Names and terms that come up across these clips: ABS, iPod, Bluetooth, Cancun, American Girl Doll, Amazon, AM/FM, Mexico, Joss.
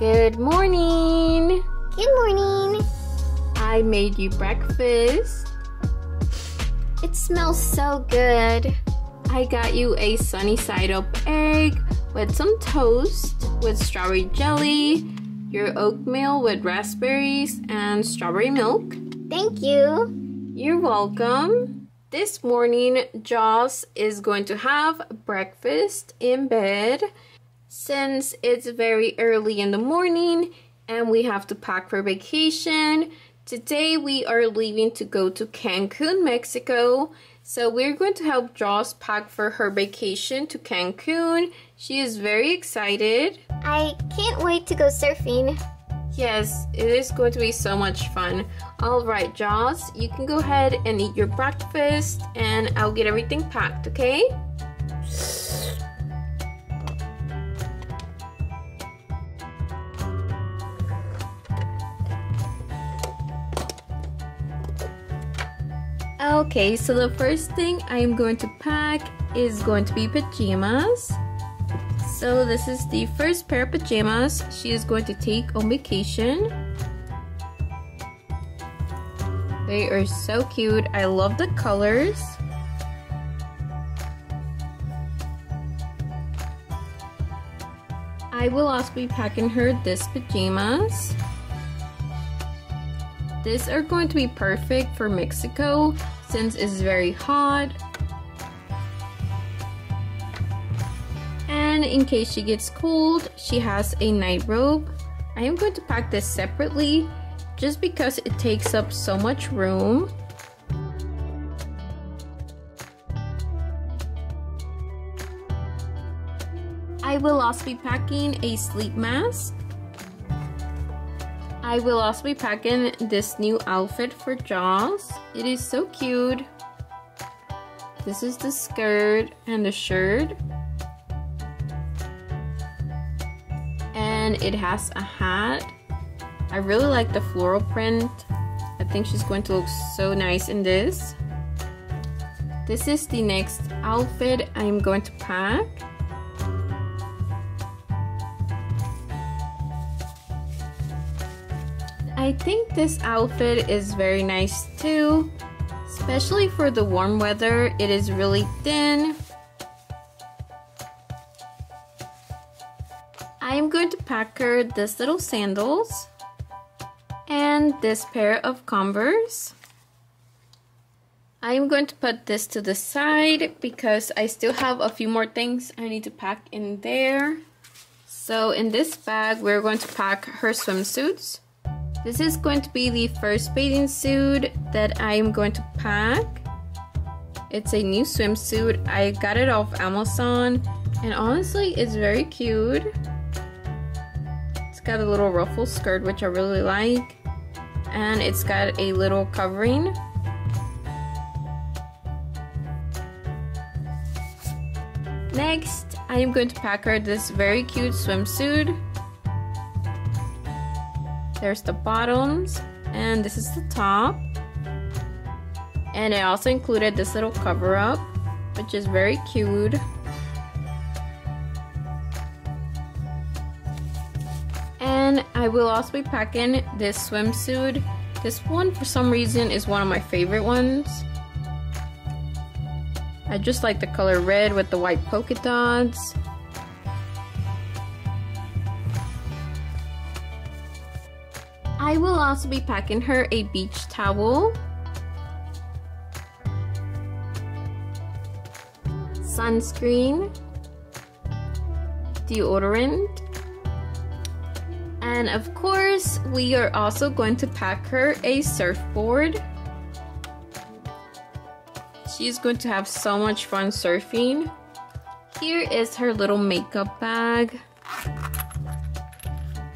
Good morning. Good morning. I made you breakfast. It smells so good. I got you a sunny side up egg with some toast with strawberry jelly, your oatmeal with raspberries and strawberry milk. Thank you. You're welcome. This morning, Joss is going to have breakfast in bed since it's very early in the morning and we have to pack for vacation. Today we are leaving to go to Cancun, Mexico. So we're going to help Joss pack for her vacation to Cancun. She is very excited. I can't wait to go surfing. Yes, it is going to be so much fun. All right, Joss, you can go ahead and eat your breakfast and I'll get everything packed, okay? Okay, so the first thing I'm going to pack is going to be pajamas. So this is the first pair of pajamas she is going to take on vacation. They are so cute. I love the colors. I will also be packing her these pajamas. These are going to be perfect for Mexico since it's very hot. And in case she gets cold, she has a night robe. I am going to pack this separately just because it takes up so much room. I will also be packing a sleep mask. I will also be packing this new outfit for Joss. It is so cute. This is the skirt and the shirt. And it has a hat. I really like the floral print. I think she's going to look so nice in this. This is the next outfit I'm going to pack. I think this outfit is very nice too, especially for the warm weather. It is really thin. I am going to pack her these little sandals and this pair of Converse. I am going to put this to the side because I still have a few more things I need to pack in there. So in this bag, we're going to pack her swimsuits. This is going to be the first bathing suit that I am going to pack. It's a new swimsuit. I got it off Amazon and honestly it's very cute. It's got a little ruffle skirt which I really like and it's got a little covering. Next, I am going to pack her this very cute swimsuit. There's the bottoms and this is the top, and I also included this little cover up which is very cute. And I will also be packing this swimsuit. This one for some reason is one of my favorite ones. I just like the color red with the white polka dots. I will also be packing her a beach towel, sunscreen, deodorant, and of course, we are also going to pack her a surfboard. She's going to have so much fun surfing. Here is her little makeup bag.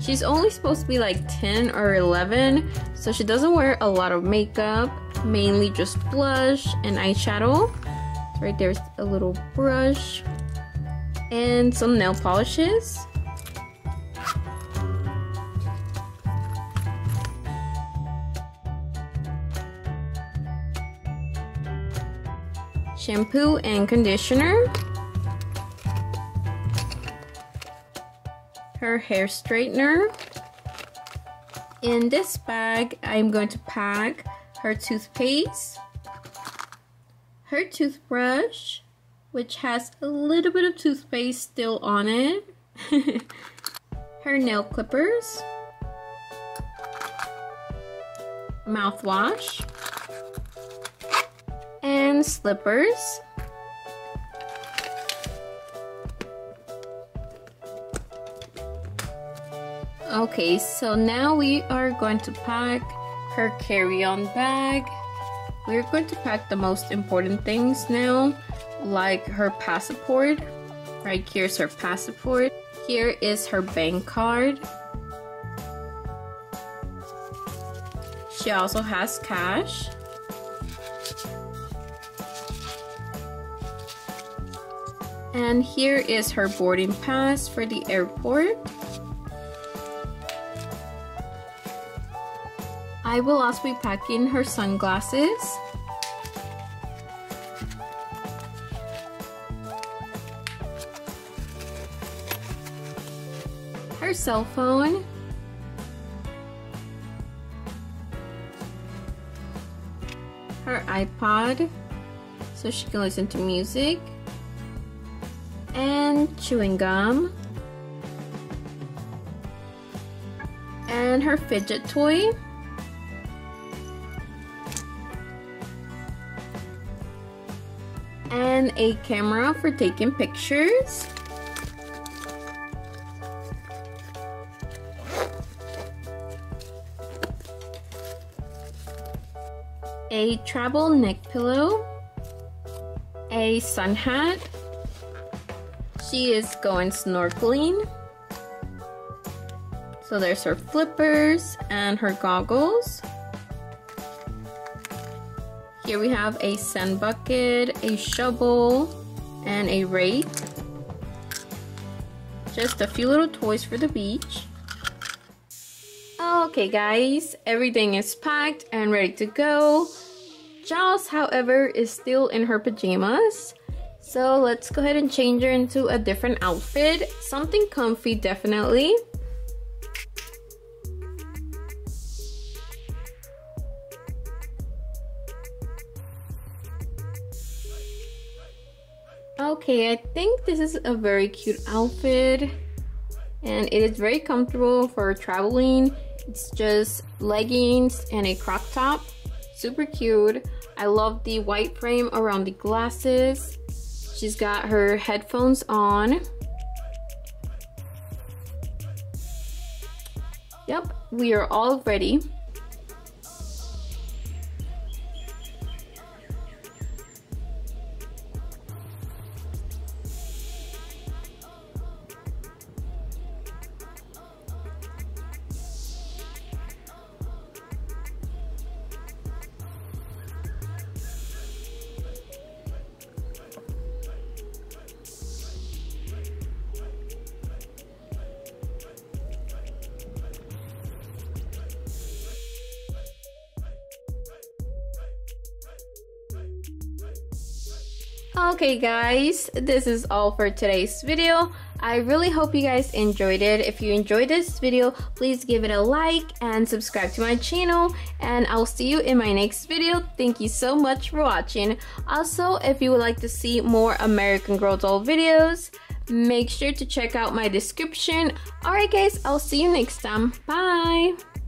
She's only supposed to be like 10 or 11, so she doesn't wear a lot of makeup, mainly just blush and eyeshadow. Right there's a little brush and some nail polishes. Shampoo and conditioner. her hair straightener. In this bag, I'm going to pack her toothpaste, her toothbrush, which has a little bit of toothpaste still on it, her nail clippers, mouthwash, and slippers. Okay, so now we are going to pack her carry-on bag. We're going to pack the most important things now, like her passport. Right, here's her passport. Here is her bank card. She also has cash. And here is her boarding pass for the airport. I will also be packing her sunglasses, her cell phone, her iPod so she can listen to music, and chewing gum, and her fidget toy. And a camera for taking pictures. A travel neck pillow. A sun hat. She is going snorkeling. So there's her flippers and her goggles. Here we have a sand bucket, a shovel, and a rake. Just a few little toys for the beach. Okay guys, everything is packed and ready to go. Joss, however, is still in her pajamas. So let's go ahead and change her into a different outfit. Something comfy, definitely. Okay, I think this is a very cute outfit and it is very comfortable for traveling. It's just leggings and a crop top. Super cute. I love the white frame around the glasses. She's got her headphones on. Yep, we are all ready. Okay guys, this is all for today's video. I really hope you guys enjoyed it. If you enjoyed this video, please give it a like and subscribe to my channel, and I'll see you in my next video. Thank you so much for watching. Also, if you would like to see more American Girl Doll videos, make sure to check out my description. Alright guys, I'll see you next time. Bye!